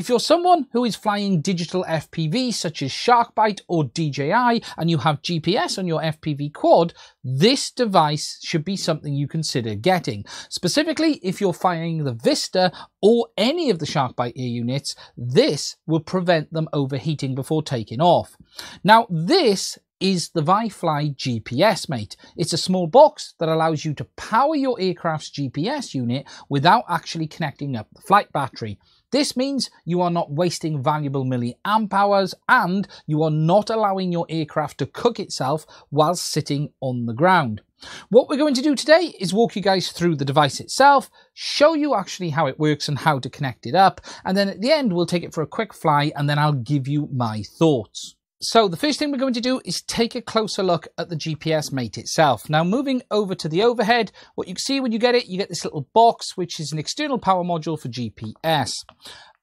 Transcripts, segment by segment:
If you're someone who is flying digital FPV such as Shark Byte or DJI and you have GPS on your FPV quad, this device should be something you consider getting. Specifically, if you're flying the Vista or any of the Shark Byte air units, this will prevent them overheating before taking off. Now, this is the ViFly GPS Mate. It's a small box that allows you to power your aircraft's GPS unit without actually connecting up the flight battery. This means you are not wasting valuable milliamp hours and you are not allowing your aircraft to cook itself while sitting on the ground. What we're going to do today is walk you guys through the device itself, show you actually how it works and how to connect it up, and then at the end we'll take it for a quick fly and then I'll give you my thoughts. So the first thing we're going to do is take a closer look at the GPS Mate itself. Now moving over to the overhead, what you can see when you get this little box, which is an external power module for GPS.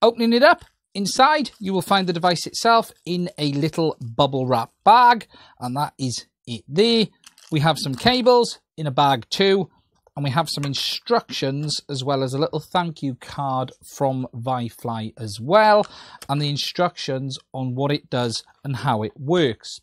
Opening it up, inside you will find the device itself in a little bubble wrap bag, and that is it there. We have some cables in a bag too, and we have some instructions as well as a little thank you card from ViFly as well, and the instructions on what it does and how it works.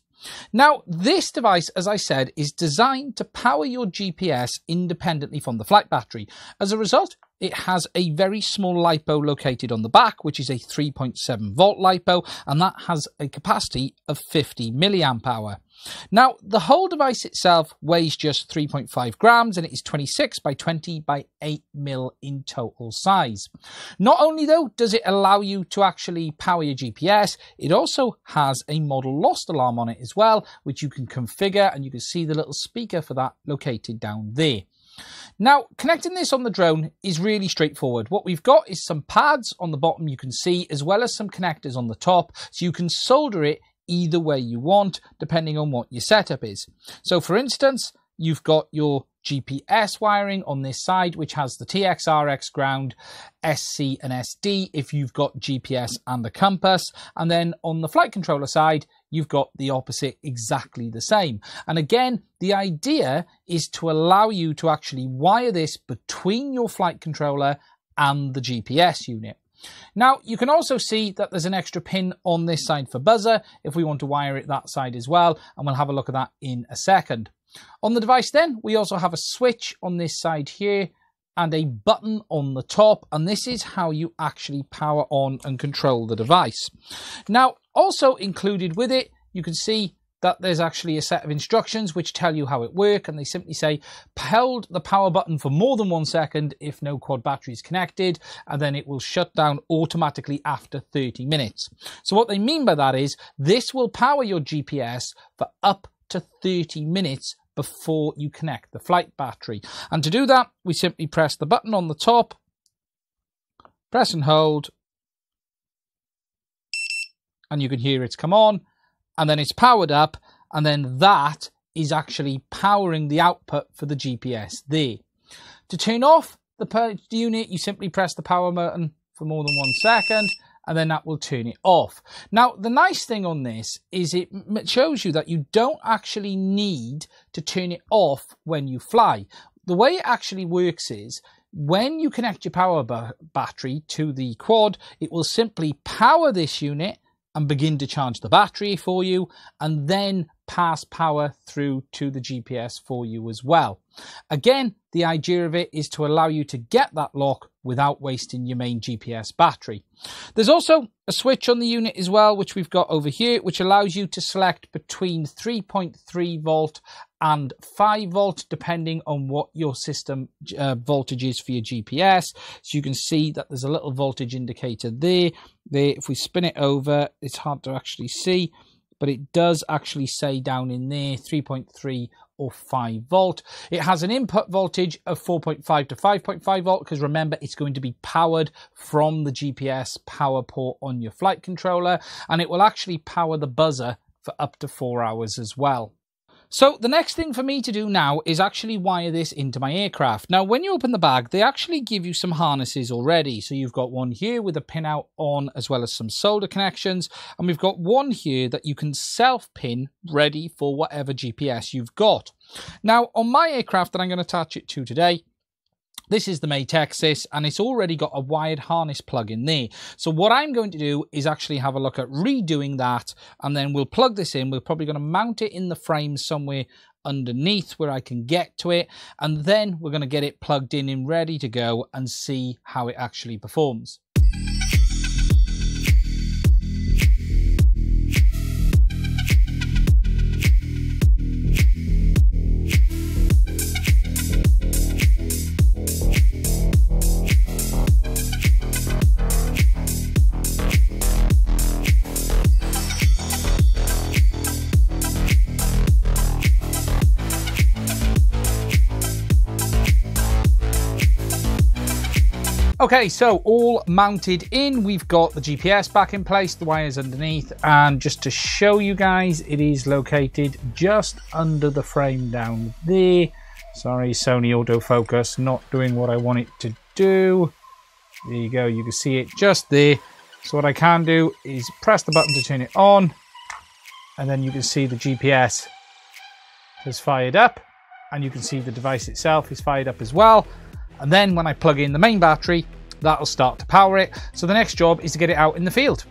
Now, this device, as I said, is designed to power your GPS independently from the flight battery. As a result, it has a very small LiPo located on the back, which is a 3.7 volt LiPo, and that has a capacity of 50 milliamp hour. Now, the whole device itself weighs just 3.5 grams, and it is 26 by 20 by 8 mil in total size. Not only, though, does it allow you to actually power your GPS, it also has a model lost alarm on it as well, which you can configure, and you can see the little speaker for that located down there. Now, connecting this on the drone is really straightforward. What we've got is some pads on the bottom you can see, as well as some connectors on the top, so you can solder it either way you want, depending on what your setup is. So for instance, you've got your GPS wiring on this side, which has the TX, RX, ground, SC and SD if you've got GPS and a compass. And then on the flight controller side, you've got the opposite, exactly the same. And again, the idea is to allow you to actually wire this between your flight controller and the GPS unit. Now, you can also see that there's an extra pin on this side for buzzer if we want to wire it that side as well, and we'll have a look at that in a second. On the device then, we also have a switch on this side here and a button on the top, and this is how you actually power on and control the device. Now, also included with it, you can see that there's actually a set of instructions which tell you how it works, and they simply say hold the power button for more than 1 second if no quad battery is connected, and then it will shut down automatically after 30 minutes. So what they mean by that is this will power your GPS for up to 30 minutes before you connect the flight battery. And to do that, we simply press the button on the top, press and hold, and you can hear it's come on. And then it's powered up, and then that is actually powering the output for the GPS there. To turn off the unit, you simply press the power button for more than 1 second, and then that will turn it off. Now, the nice thing on this is it shows you that you don't actually need to turn it off when you fly. The way it actually works is when you connect your power battery to the quad, it will simply power this unit and begin to charge the battery for you, and then pass power through to the GPS for you as well. Again, the idea of it is to allow you to get that lock without wasting your main GPS battery. There's also a switch on the unit as well, which we've got over here, which allows you to select between 3.3 volt and 5 volt, depending on what your system voltage is for your GPS. So you can see that there's a little voltage indicator there. If we spin it over, it's hard to actually see, but it does actually say down in there 3.3 or 5 volt. It has an input voltage of 4.5 to 5.5 volt, because remember, it's going to be powered from the GPS power port on your flight controller, and it will actually power the buzzer for up to 4 hours as well. So the next thing for me to do now is actually wire this into my aircraft. Now, when you open the bag, they actually give you some harnesses already. So you've got one here with a pin out on, as well as some solder connections. And we've got one here that you can self-pin ready for whatever GPS you've got. Now, on my aircraft that I'm going to attach it to today, This is the Mate Axis, and it's already got a wired harness plug in there. So what I'm going to do is actually have a look at redoing that, and then we'll plug this in. We're probably going to mount it in the frame somewhere underneath where I can get to it, and then we're going to get it plugged in and ready to go and see how it actually performs. Okay, so all mounted in, we've got the GPS back in place, the wires underneath, and just to show you guys, it is located just under the frame down there. Sorry, Sony autofocus, not doing what I want it to do. There you go, you can see it just there. So what I can do is press the button to turn it on, and then you can see the GPS has fired up, and you can see the device itself is fired up as well. And then when I plug in the main battery, that'll start to power it. So the next job is to get it out in the field.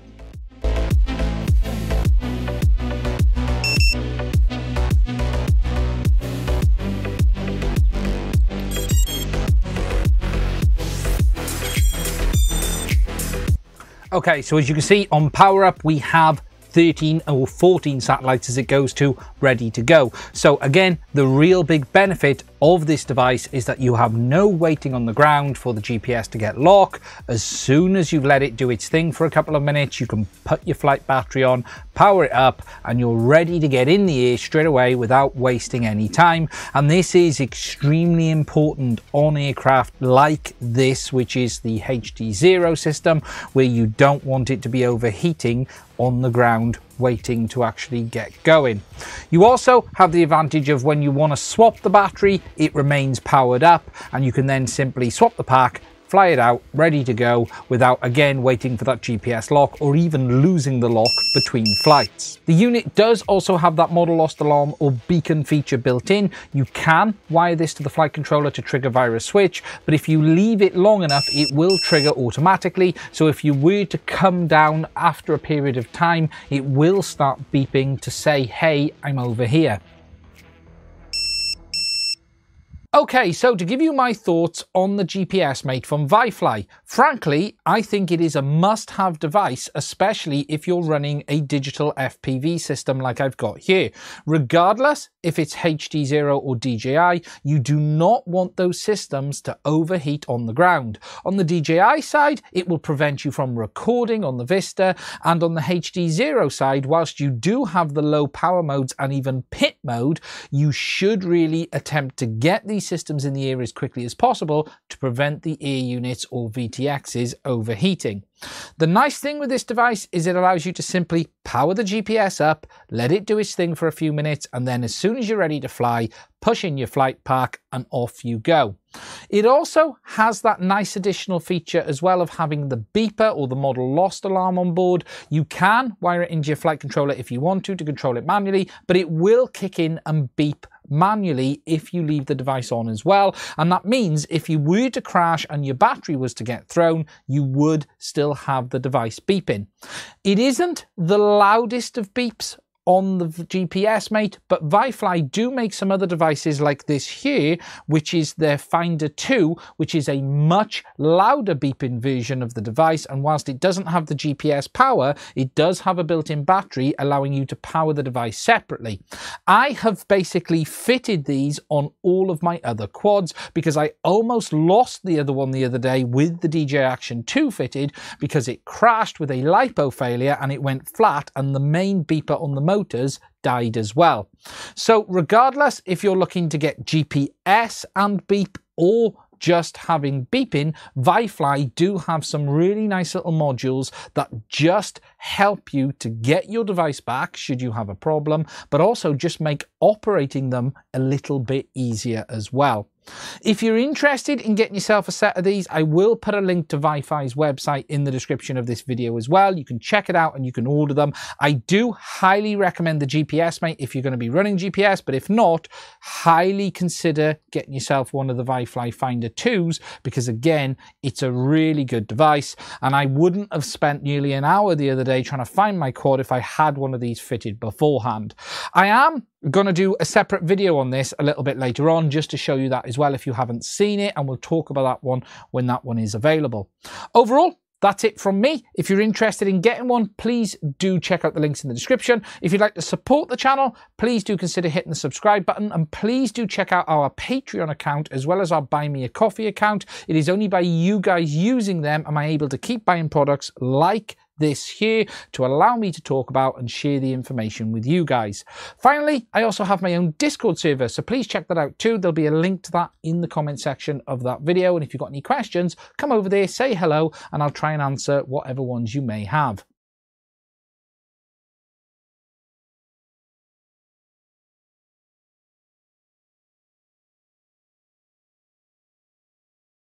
Okay, so as you can see on power up, we have 13 or 14 satellites as it goes to ready to go. So again, the real big benefit of this device is that you have no waiting on the ground for the GPS to get locked. As soon as you've let it do its thing for a couple of minutes, you can put your flight battery on, power it up, and you're ready to get in the air straight away without wasting any time. And this is extremely important on aircraft like this, which is the HD Zero system, where you don't want it to be overheating on the ground waiting to actually get going. You also have the advantage of when you want to swap the battery, it remains powered up, and you can then simply swap the pack, fly it out, ready to go, without again waiting for that GPS lock or even losing the lock between flights. The unit does also have that model lost alarm or beacon feature built in. You can wire this to the flight controller to trigger via a switch, but if you leave it long enough, it will trigger automatically. So if you were to come down after a period of time, it will start beeping to say, hey, I'm over here. Okay, so to give you my thoughts on the GPS Mate from ViFly, frankly, I think it is a must-have device, especially if you're running a digital FPV system like I've got here. Regardless if it's HD Zero or DJI, you do not want those systems to overheat on the ground. On the DJI side, it will prevent you from recording on the Vista, and on the HD Zero side, whilst you do have the low power modes and even pit mode, you should really attempt to get these systems in the air as quickly as possible to prevent the air units or VTXs overheating. The nice thing with this device is it allows you to simply power the GPS up, let it do its thing for a few minutes, and then as soon as you're ready to fly, push in your flight pack and off you go. It also has that nice additional feature as well of having the beeper or the model lost alarm on board. You can wire it into your flight controller if you want to control it manually, but it will kick in and beep manually if you leave the device on as well, and that means if you were to crash and your battery was to get thrown, you would still have the device beeping. It isn't the loudest of beeps on the GPS Mate, but ViFly do make some other devices like this here, which is their Finder 2, which is a much louder beeping version of the device, and whilst it doesn't have the GPS power, it does have a built-in battery allowing you to power the device separately. I have basically fitted these on all of my other quads because I almost lost the other one the other day with the DJI Action 2 fitted because it crashed with a LiPo failure and it went flat, and the main beeper on the motors died as well. So regardless if you're looking to get GPS and beep or just having beeping, ViFly do have some really nice little modules that just help you to get your device back should you have a problem, but also just make operating them a little bit easier as well. If you're interested in getting yourself a set of these, I will put a link to ViFly's website in the description of this video as well. You can check it out and you can order them. I do highly recommend the GPS Mate if you're going to be running GPS, but if not, highly consider getting yourself one of the ViFly Finder 2s, because again, it's a really good device. And I wouldn't have spent nearly an hour the other day trying to find my quad if I had one of these fitted beforehand. I am going to do a separate video on this a little bit later on, just to show you that as well if you haven't seen it, and we'll talk about that one when that one is available. Overall, that's it from me. If you're interested in getting one, please do check out the links in the description. If you'd like to support the channel, please do consider hitting the subscribe button, and please do check out our Patreon account as well as our Buy Me a Coffee account. It is only by you guys using them am I able to keep buying products like this here to allow me to talk about and share the information with you guys. Finally, I also have my own Discord server, so please check that out too. There'll be a link to that in the comment section of that video, and if you've got any questions, come over there, say hello, and I'll try and answer whatever ones you may have.